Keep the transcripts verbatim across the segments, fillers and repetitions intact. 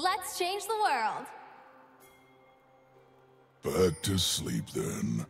Let's change the world! Back to sleep then.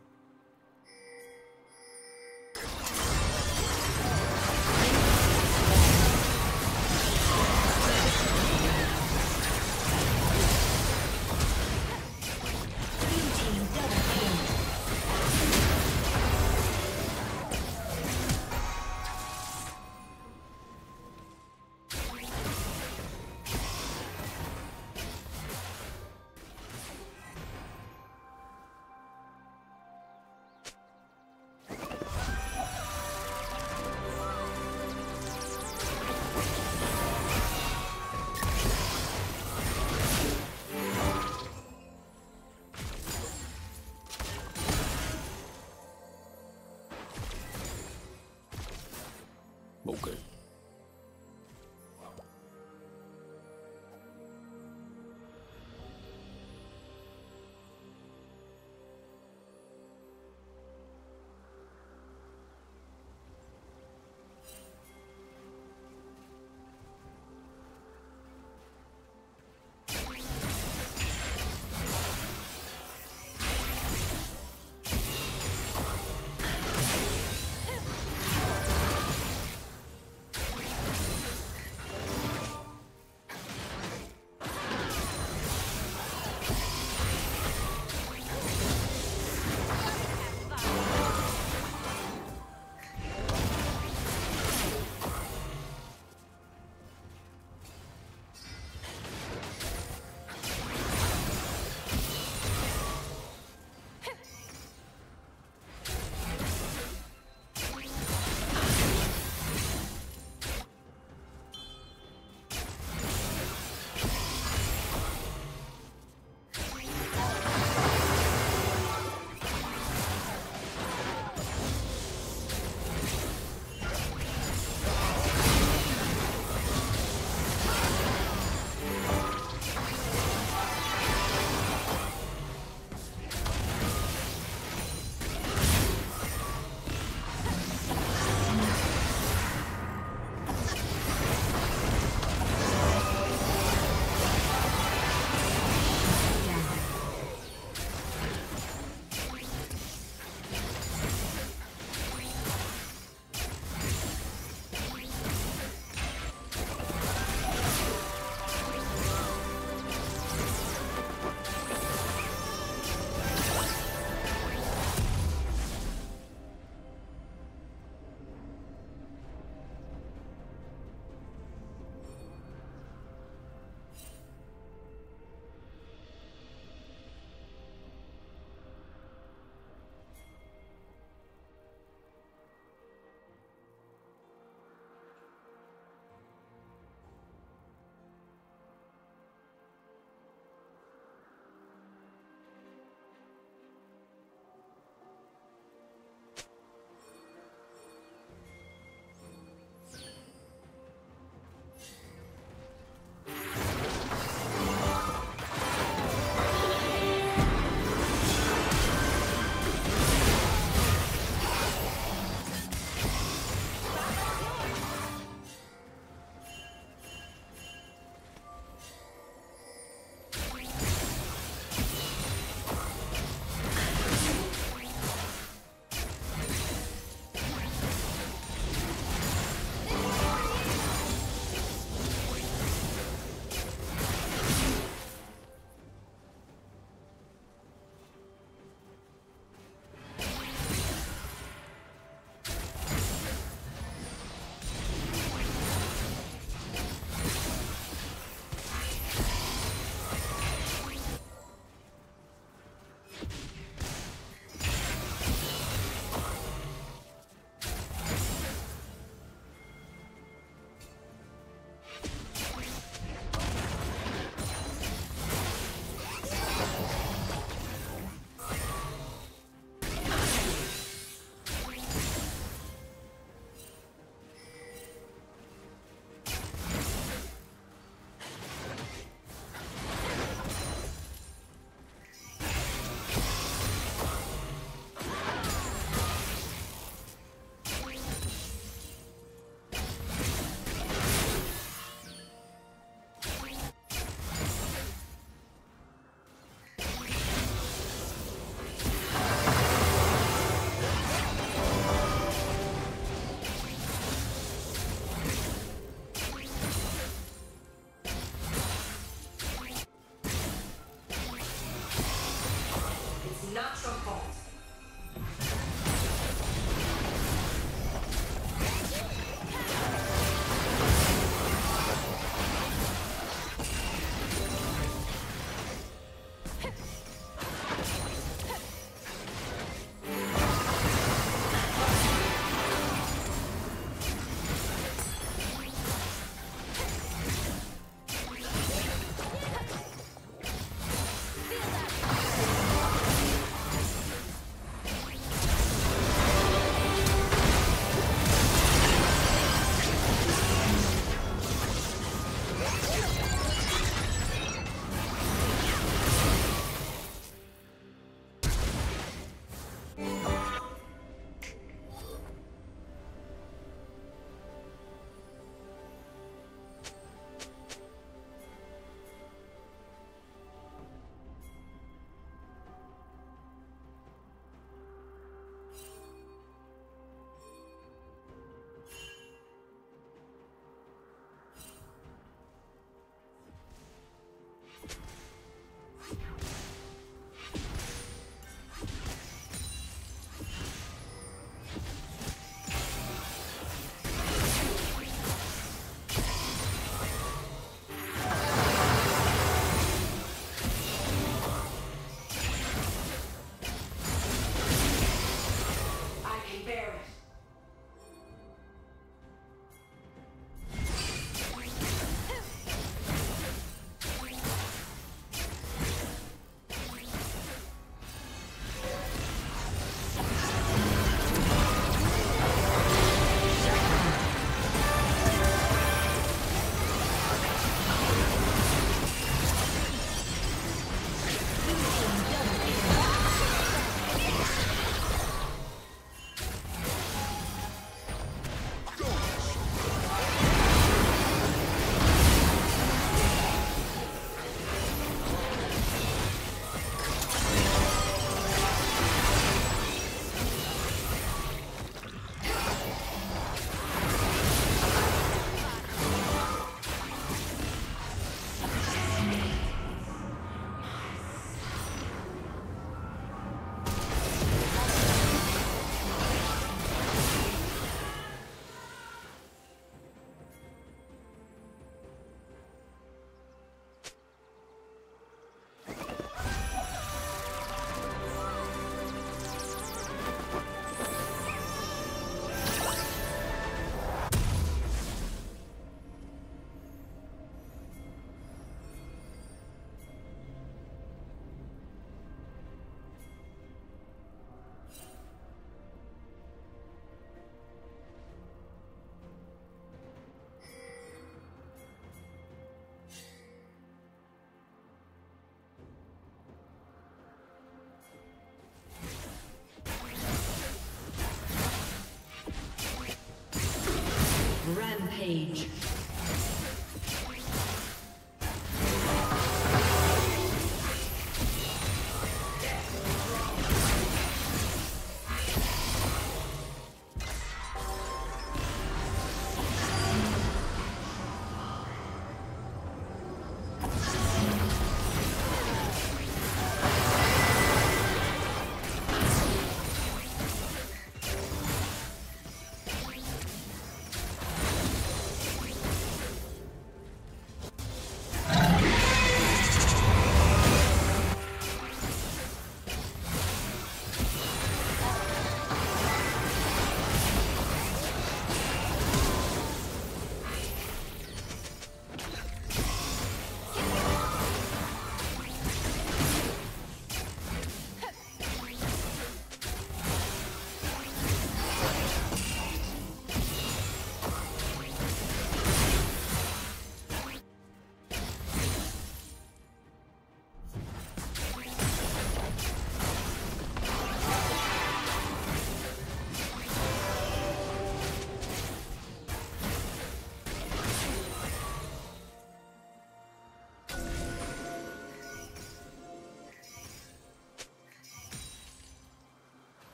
Rampage.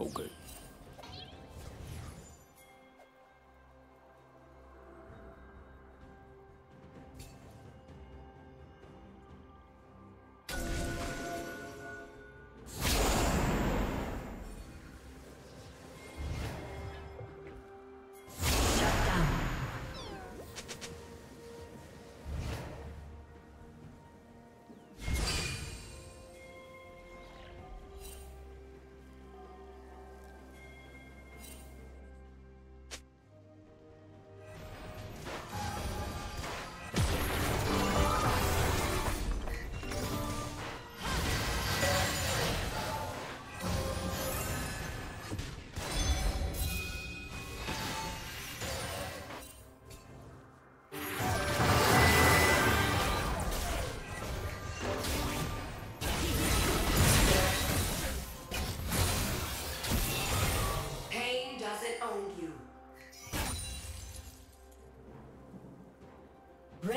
Okay.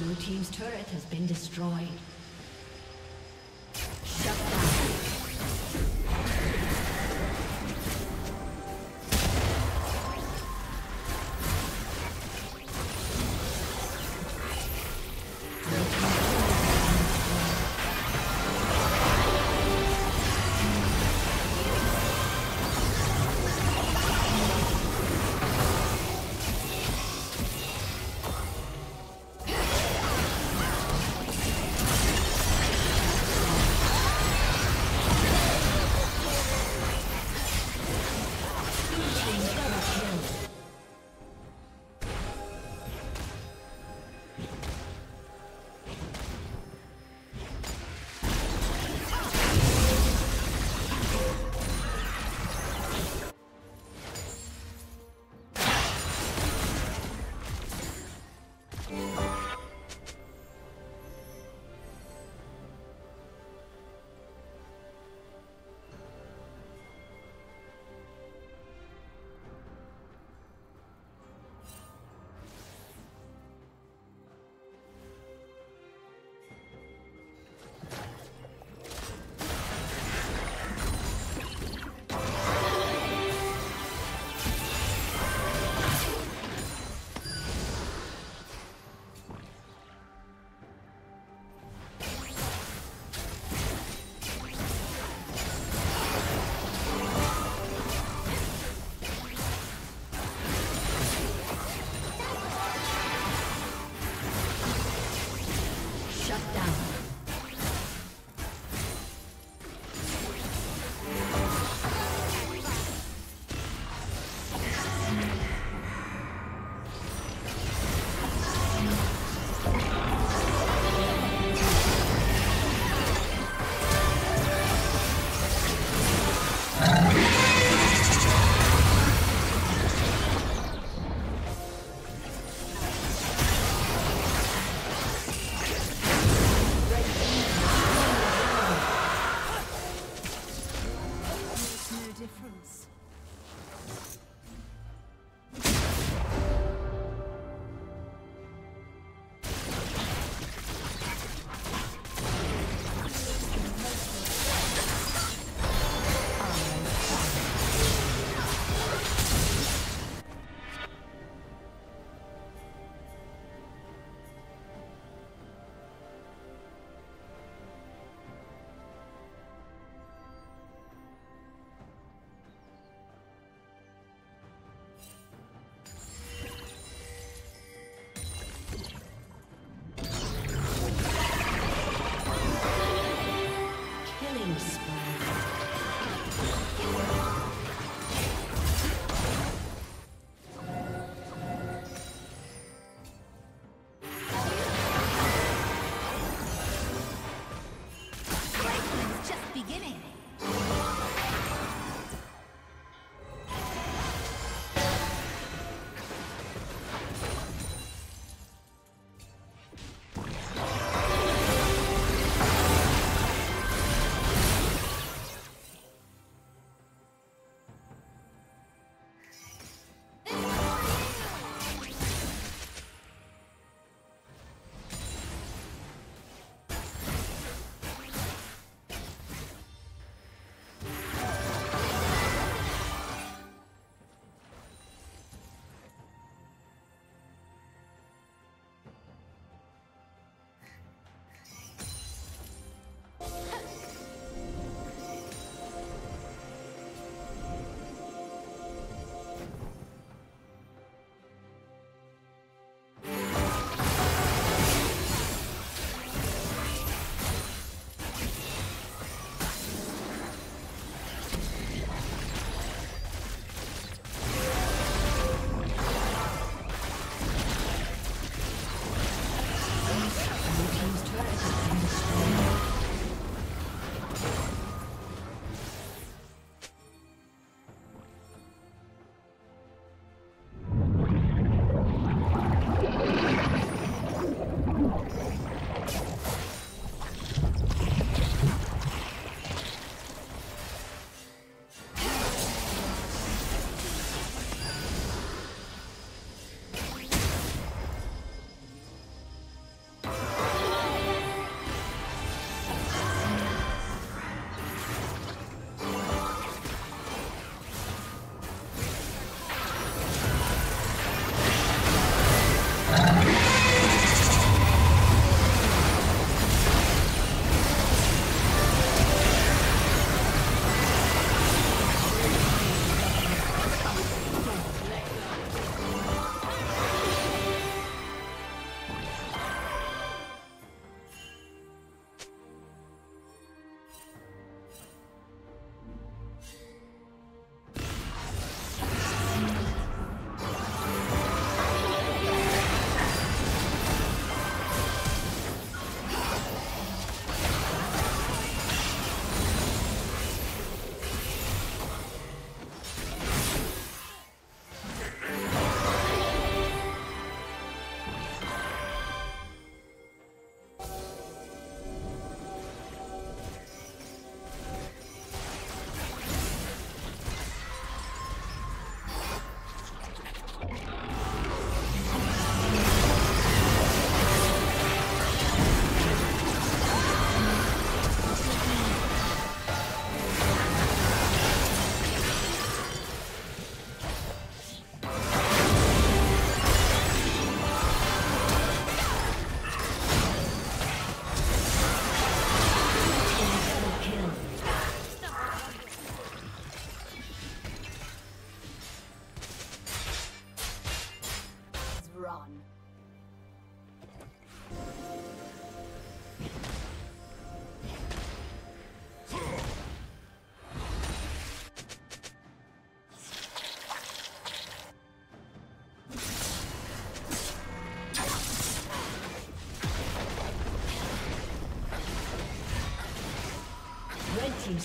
Blue team's turret has been destroyed. team's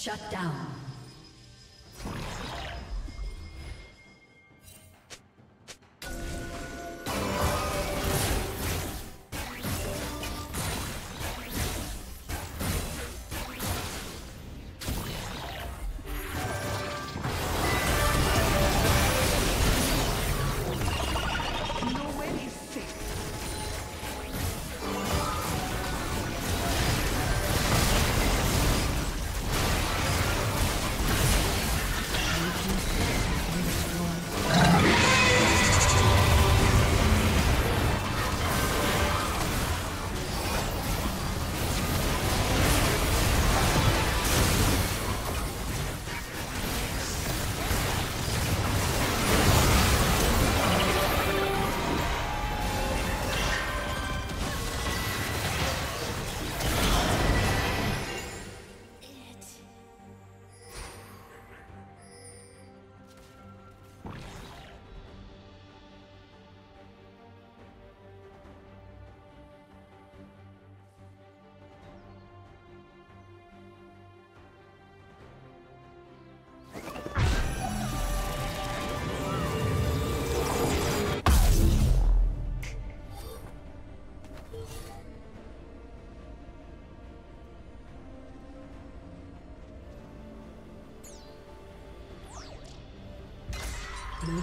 Shut down. Blue